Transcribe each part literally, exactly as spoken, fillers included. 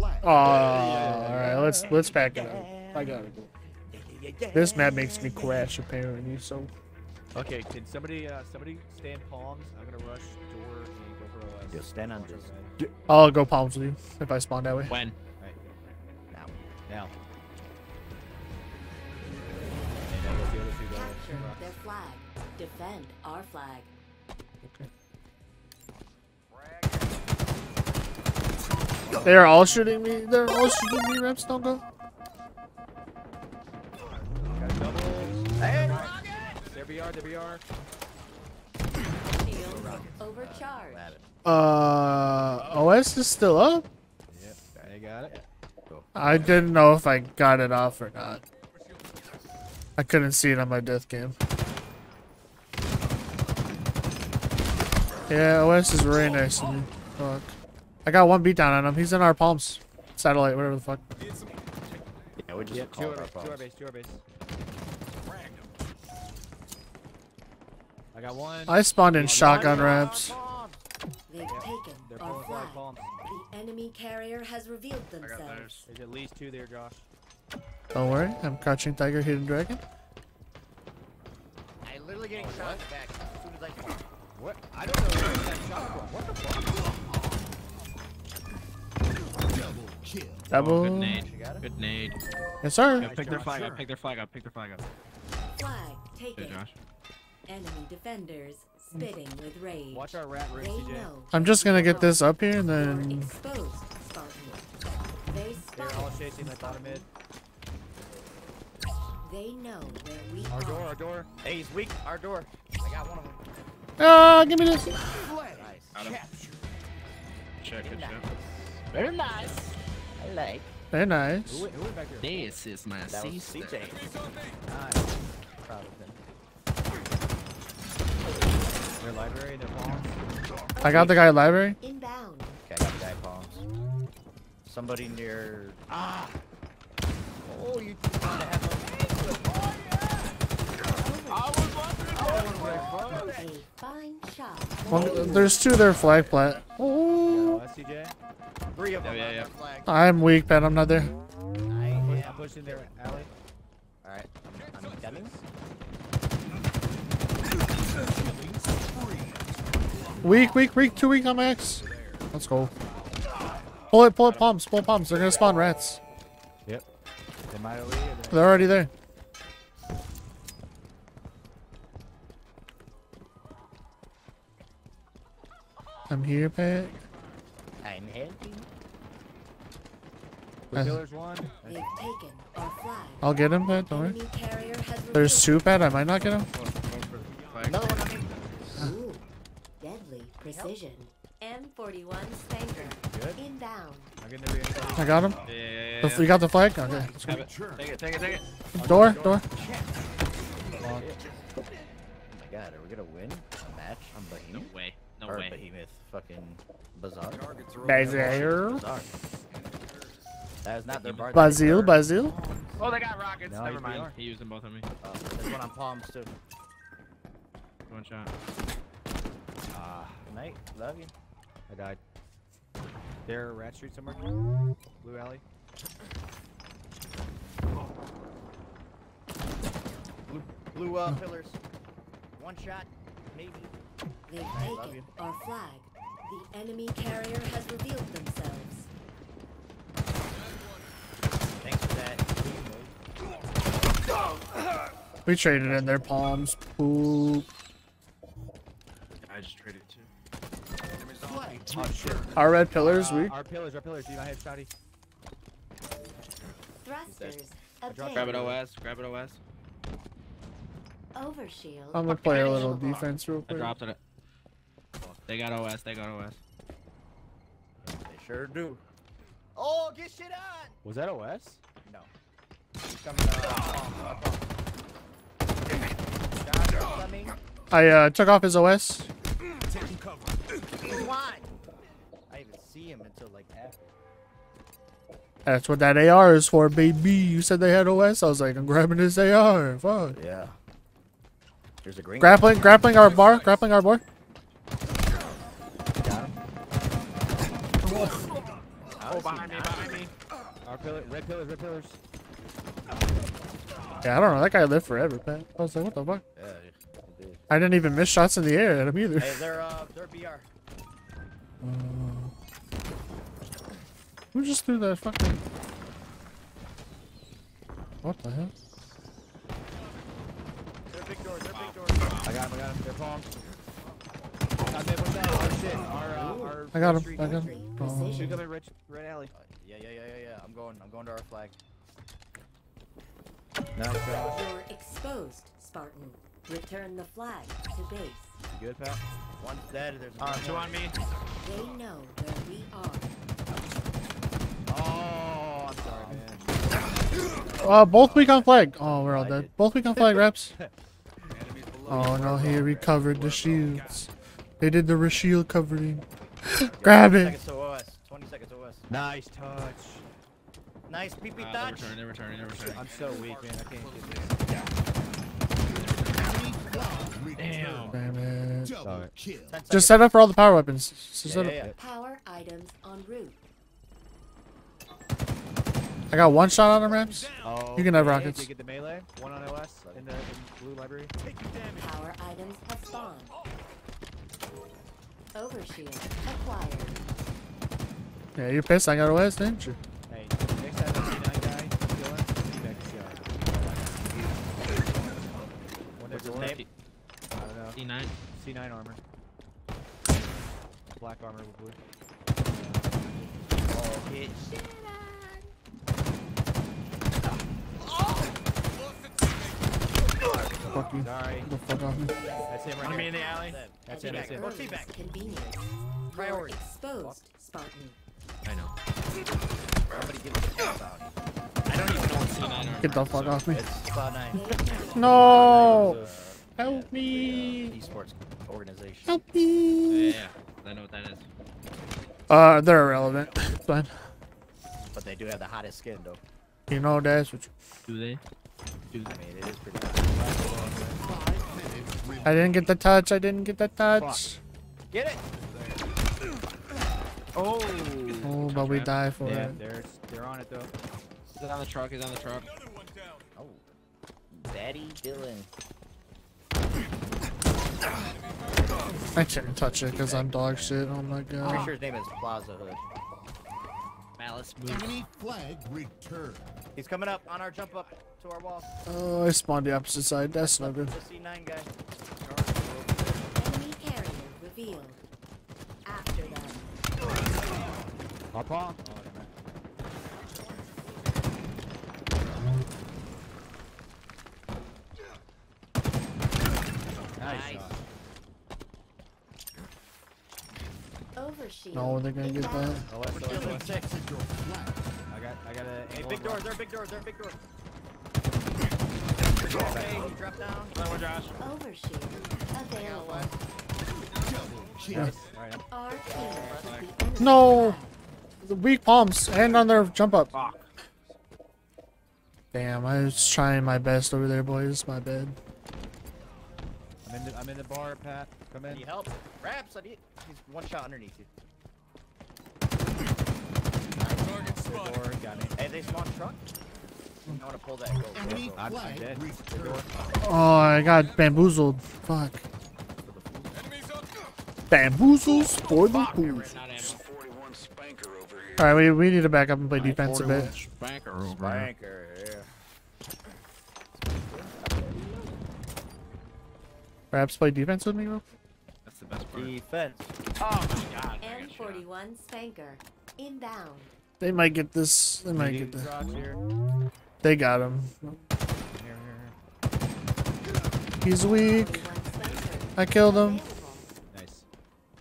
flat. Oh, all right. Let's let's back it up. I got it. This map makes me crash apparently. So. Okay. Can somebody uh, somebody stand palms? I'm gonna rush door and go for O S. Just stand on this. I'll go palms with you if I spawn that way. When? Right. Now. Now. Capture their flag. Defend our flag. Okay. They're all shooting me. They're all shooting me. Reps, don't go. Hey. There we are. There we are. Overcharge. Uh, O S is still up. Yep, I got it. Cool. I didn't know if I got it off or not. I couldn't see it on my death cam. Yeah, O S is very nice to me. Fuck. I got one beat down on him. He's in our palms. Satellite, whatever the fuck. Yeah, we just yeah, call our, our palms. To our base, to our base. I got one. I spawned in shotgun wraps. They've taken our flag. The enemy carrier has revealed themselves. There's at least two there, Josh. Don't worry, I'm crouching tiger, hidden dragon. I literally getting oh, shot back as soon as I fall. What? I don't know where that shot from. What the fuck? Double kill. Double. Oh, good nade. Good nade. Yes, sir. Nice, pick their flag up. Pick their flag up. Pick their flag up. Flag taken. Hey, Josh. Enemy defenders spitting with rage. Watch our rat race, T J. I'm just gonna get this up here and then. Exposed, Spartan. They spotted. They're all chasing that bottom mid. They know where we our are. Door, our door. Hey, he's weak. Our door. I got one of them. Ah, uh, give me this. Nice. Check it out. Very nice. I like. Very nice. Who, who back here? This is my C J. Nice. Proud of them. Their library, their palms. I got the guy at library. Inbound. Okay, I got the guy at palms. Somebody near. Ah. Oh, you. Well, there's two there, flag plat. Oh. Three of them. Yeah, yeah, yeah. I'm weak, Ben. I'm not there. I am pushing there, Allie. All right. I'm, I'm coming. Weak, weak, weak. Two weak on my X. Let's go. Pull it, pull it, palms, pull palms. They're gonna spawn rats. Yep. They might have leave. They're already there. I'm here, Pat. I'm helping. Killer's one. They've taken our flag. I'll get him, Pat. Don't worry. There's two, Pat. I might not get him. Another one on me. Ooh, deadly precision. M forty-one spanker. Good. Inbound. I got him. Yeah, yeah, yeah. You got the flag? Okay. Let's go. Take it, take it, take it. Door, door. Oh my god, are we gonna win a match on Behemoth? No way. No or way. Behemoth fucking Bazaar. Bazaar. That is not their bar. Bazil, Bazil. Oh, they got rockets. No, never mind. He used them both on me. Uh, there's one on palms too. One shot. Ah, uh, good night. Love you. I died. There, rat street somewhere. Blue alley. Blue, blue uh, pillars. One shot, maybe. They've taken our flag. The enemy carrier has revealed themselves. Thanks for that. We traded in their palms. Poop. I just traded too. Our red pillars. Uh, we. Our pillars. Our pillars. Do not have shoddy. Thrusters. Grab it, O S. Grab it, O S. Overshield. I'm gonna play a little defense real quick. I dropped it. They got O S, they got O S. They sure do. Oh, get shit on! Was that O S? No. I uh, took off his O S. Taking cover. I didn't see him until like after. That's what that A R is for, baby. You said they had O S. I was like, I'm grabbing this A R. Fuck. Yeah. There's a green. Grappling, guy. grappling our bar, grappling our bar. Oh, behind me, behind me. Our pillar, red pillars, red pillars. Yeah, I don't know. That guy lived forever, man. I was like, what the fuck? Yeah, he did. I didn't even miss shots in the air at him either. Hey, they're, uh, they're B R. Uh, who just threw that fucking... What the hell? They're big doors, they're big doors. I got him, I got him. They're palms. I got him, I got him. Oh. Shoot them in red, red alley. Uh, yeah, yeah, yeah, yeah, yeah. I'm going, I'm going to our flag. Now, you're exposed, Spartan. Return the flag to base. You good, Pat? One's dead, there's uh, two on me. They know where we are. Oh, I'm sorry, man. Uh, both weak on flag. Oh, we're all dead. Both weak on flag, reps. Oh, no, he recovered the shields. They did the reshield covering. Grab it. twenty seconds O S. Nice touch. Nice P P uh, touch. Never turn, never turn, never turn. I'm so weak, man. I can't get this. Yeah. Damn. Damn it. Sorry. Just set up for all the power weapons. Just yeah, set yeah, up. Yeah. Power items en route. I got one shot on him, Raps. Oh, you can have rockets. You get the melee. One on O S in the in blue library. Power items have spawned. Overshield acquired. Yeah, you're pissed I got O S, didn't you? Hey, next time I see that guy, kill him, next shot. What's his name? I don't know. C nine. C nine armor. Black armor with blue. Oh, hit. Fuck you. Sorry. Get the fuck off me. That's him right here. I'm in the alley. That's it, that's it. What's feedback? Convenience. Priority. Exposed, Spartan. I know. Somebody give me the fuck out. I don't even know what's going on. Get the fuck off me. No! Help me! Esports organization. Help me! Yeah, I know what that is. Uh, they're irrelevant. Fine. But they do have the hottest skin, though. You know that's what you... Do they? Do they? I mean, it is pretty hot. I didn't get the touch. I didn't get the touch. Get it. Oh. Oh, but we die for yeah, it. They're, they're on it though. He's on the truck. He's on the truck. Oh, Daddy Dylan. I can't touch it because I'm dog shit. Oh my god. I'm pretty sure his name is Plaza Hood. Malice move. Flag return. He's coming up on our jump up to our wall. Oh, I spawned the opposite side. That's not good. C nine guy. Enemy carrier revealed. After that. Hop on. Nice. Overshield. No, they're gonna get that. Oh, that's the last one. I got, I got a. Hey, big doors. They're big doors. They're big doors. Okay, he dropped down. Hello, Josh. Overshield. Available. Yes. Right. No. The weak palms and on their jump up. Fuck. Damn, I was trying my best over there, boys. My bad. I'm in the, I'm in the bar, Pat. Come in. Need help? Raps, I need. He's one shot underneath you. Door, got me. Hey, they spawn truck. I want to pull that. Go, go, go. Dead. Oh, I got bamboozled. Fuck. Bamboozles for the boozles. All right, we we need to back up and play defense a bit. Spanker over here. Perhaps play defense with me, bro. That's the best part. Defense. Oh my god. M forty-one Spanker inbound. They might get this. They might get this. They got him. He's weak. I killed him. Nice.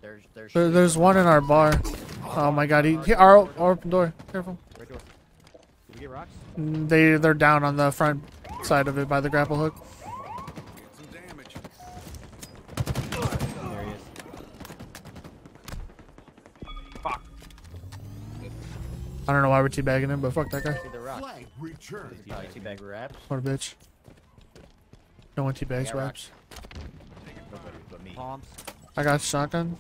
There's there's there, there's one in our bar. Oh my god. He, he our, our open door. Careful. Did we get rocks? They they're down on the front side of it by the grapple hook. I don't know why we're teabagging him, but fuck that guy. Teabag Raps. What a bitch. No one teabags Raps. I got shotgun.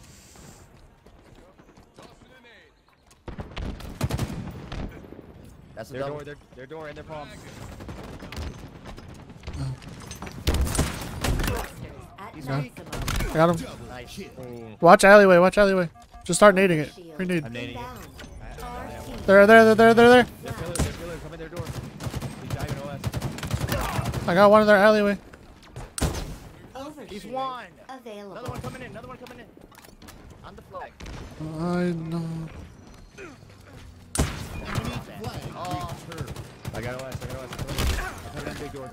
That's their door, their, their door and their palms. He's gone. I got him. Nice. Watch alleyway, watch alleyway. Just start nading it. We need. I'm nading it. There, there, there, there, there. They're pillars, they're pillars. Come in their door. He's diving O S. I got one in their alleyway. He's one. Available. Another one coming in, another one coming in. On the flag. I know. Oh. I got O S, I got O S. I'm coming in the big door.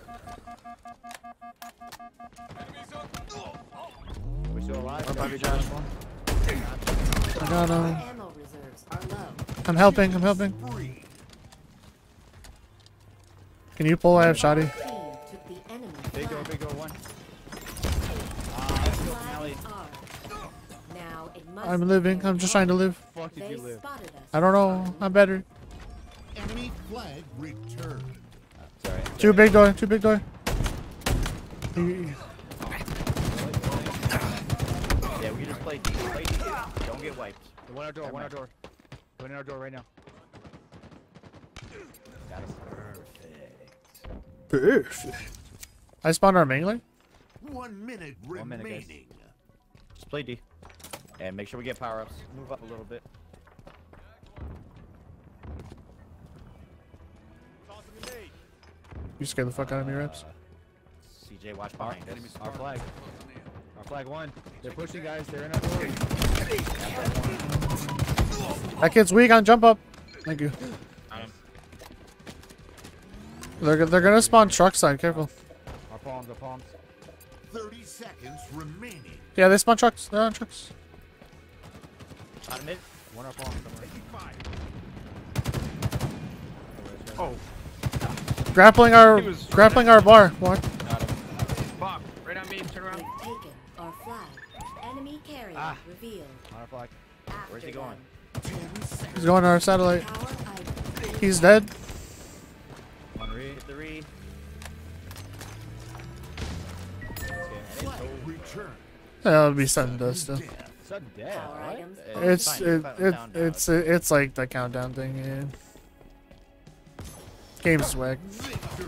We still alive? I got him. I'm helping, I'm helping. Can you pull? I have shoddy. Big door, big door, one. I'm living. I'm just trying to live. Fuck did you live? I don't know. I'm better. Enemy flag returned. Uh, sorry, sorry. Two big door. Two big door. Yeah, we can just play. Play D. Don't get wiped. One our door. One our door. One in our door right now. That is perfect. Perfect. I spawned our main lane. One minute remaining. One minute, just play D. And make sure we get power-ups. Move up a little bit. You scared the fuck out of me, Reps. Uh, C J, watch behind us. Our flag. Our flag won. They're pushing, guys. They're in our door. That kid's weak on jump up. Thank you. They're, they're gonna spawn truck side. Careful. Our palms, our palms. thirty seconds remaining. Yeah, they spawn trucks. They're on trucks. Out of mid. One up on somewhere. Oh. Grappling our grappling our bar. Walk. Bob, right on me. Turn around. Taken our flag. Enemy carrier ah. revealed. On our flag. Where's he going? He's going to our satellite. He's dead. One re three. That'll be sudden death though. Sudden death, right? It's it, it, it's it, it's like the countdown thing. Yeah. Game swag. That's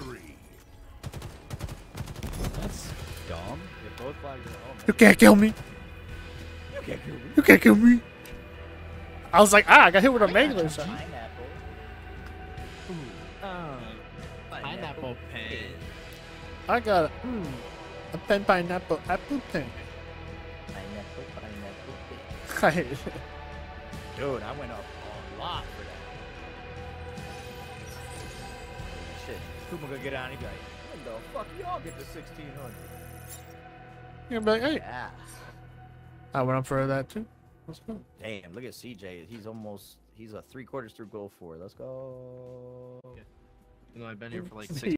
dumb. Both flags are home. You can't kill me. You can't kill me. You can't kill me. I was like, ah, I got hit with a mangler shot. Pineapple. Ooh. Uh, pineapple pen. I got it. Mm. A pen pineapple apple pen. Pineapple pineapple pen. Dude, I went up a lot for that. Shit, Cooper gonna get on and be like, when the fuck y'all get to sixteen hundred? You're gonna be like, hey. Yeah. I went up for that too. Let's go. Damn, look at C J. He's almost he's a three quarters through goal four. Let's go. You know, I've been here for like six